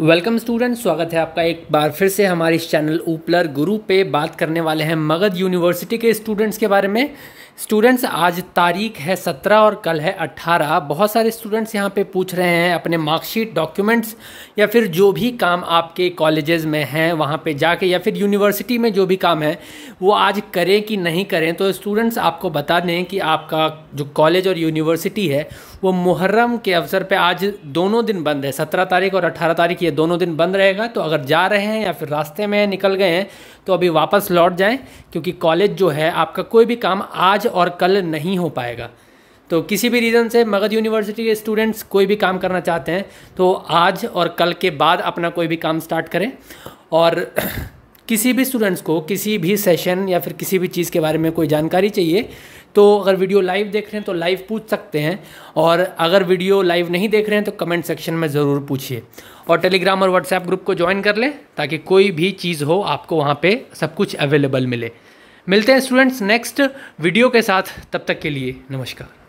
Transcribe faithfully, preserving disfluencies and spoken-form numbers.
Welcome student, स्वागत है आपका एक बार फिर से हमारे इस चैनल ऊपलर गुरु पे। बात करने वाले हैं मगध यूनिवर्सिटी के स्टूडेंट्स के बारे में। स्टूडेंट्स, आज तारीख है सत्रह और कल है अट्ठारह। बहुत सारे स्टूडेंट्स यहाँ पे पूछ रहे हैं अपने मार्कशीट, डॉक्यूमेंट्स या फिर जो भी काम आपके कॉलेजेस में हैं वहाँ पे जाके, या फिर यूनिवर्सिटी में जो भी काम है वो आज करें कि नहीं करें। तो स्टूडेंट्स, आपको बता दें कि आपका जो कॉलेज और यूनिवर्सिटी है वो मुहर्रम के अवसर पर आज दोनों दिन बंद है। सत्रह तारीख और अट्ठारह तारीख ये दोनों दिन बंद रहेगा। तो अगर जा रहे हैं या फिर रास्ते में निकल गए हैं तो अभी वापस लौट जाएं, क्योंकि कॉलेज जो है आपका कोई भी काम आज और कल नहीं हो पाएगा। तो किसी भी रीज़न से मगध यूनिवर्सिटी के स्टूडेंट्स कोई भी काम करना चाहते हैं तो आज और कल के बाद अपना कोई भी काम स्टार्ट करें। और किसी भी स्टूडेंट्स को किसी भी सेशन या फिर किसी भी चीज़ के बारे में कोई जानकारी चाहिए तो अगर वीडियो लाइव देख रहे हैं तो लाइव पूछ सकते हैं, और अगर वीडियो लाइव नहीं देख रहे हैं तो कमेंट सेक्शन में ज़रूर पूछिए। और टेलीग्राम और व्हाट्सएप ग्रुप को ज्वाइन कर लें ताकि कोई भी चीज़ हो आपको वहाँ पे सब कुछ अवेलेबल मिले। मिलते हैं स्टूडेंट्स नेक्स्ट वीडियो के साथ, तब तक के लिए नमस्कार।